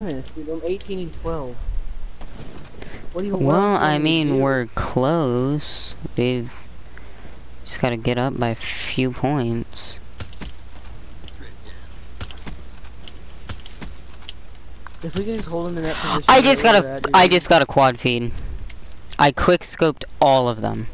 honest, dude, I'm 18 and 12. What do you want? Well, I mean, we're close. We've just got to get up by a few points. If we can just hold him in that position. I just got a quad feed. I quick scoped all of them.